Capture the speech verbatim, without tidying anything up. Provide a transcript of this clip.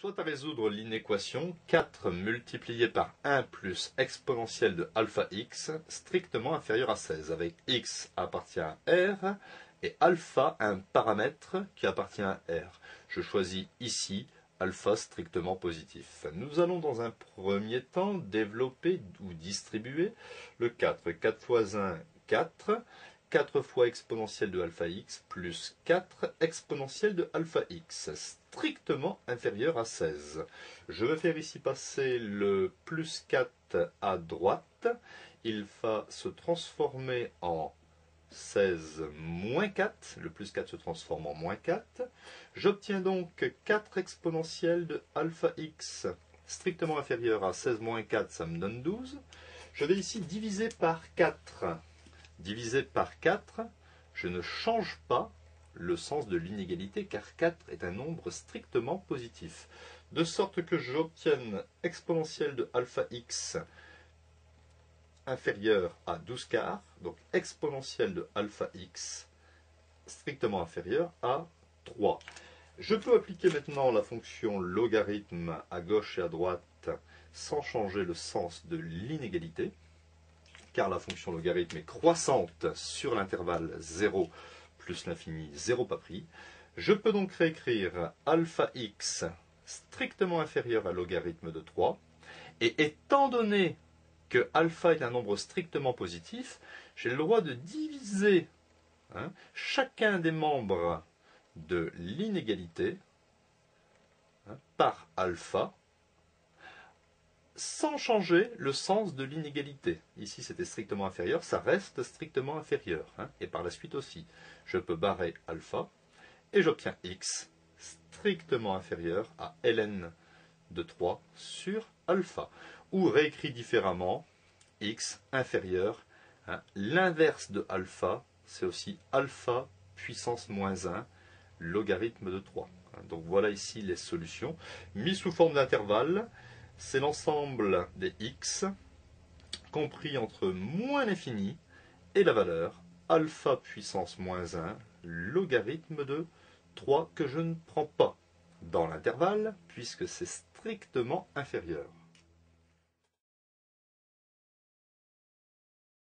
Soit à résoudre l'inéquation quatre multiplié par un plus exponentielle de alpha x strictement inférieur à seize, avec x appartient à R et alpha un paramètre qui appartient à R. Je choisis ici alpha strictement positif. Nous allons dans un premier temps développer ou distribuer le quatre. quatre fois un, quatre. quatre fois exponentielle de alpha x plus quatre exponentielle de alpha x, strictement inférieur à seize. Je vais faire ici passer le plus quatre à droite. Il va se transformer en seize moins quatre. Le plus quatre se transforme en moins quatre. J'obtiens donc quatre exponentielle de alpha x, strictement inférieur à seize moins quatre, ça me donne douze. Je vais ici diviser par quatre. Divisé par quatre, je ne change pas le sens de l'inégalité car quatre est un nombre strictement positif. De sorte que j'obtienne exponentielle de alpha x inférieure à douze quarts, donc exponentielle de alpha x strictement inférieure à trois. Je peux appliquer maintenant la fonction logarithme à gauche et à droite sans changer le sens de l'inégalité, car la fonction logarithme est croissante sur l'intervalle zéro plus l'infini, zéro pas pris. Je peux donc réécrire alpha x strictement inférieur à logarithme de trois. Et étant donné que alpha est un nombre strictement positif, j'ai le droit de diviser hein, chacun des membres de l'inégalité hein, par alpha, sans changer le sens de l'inégalité. Ici, c'était strictement inférieur, ça reste strictement inférieur. Hein, et par la suite aussi, je peux barrer alpha, et j'obtiens x strictement inférieur à ln de trois sur alpha. Ou réécrit différemment, x inférieur, hein, l'inverse de alpha, c'est aussi alpha puissance moins un, logarithme de trois. Donc voilà ici les solutions, mises sous forme d'intervalle. C'est l'ensemble des x compris entre moins l'infini et la valeur alpha puissance moins un logarithme de trois que je ne prends pas dans l'intervalle puisque c'est strictement inférieur.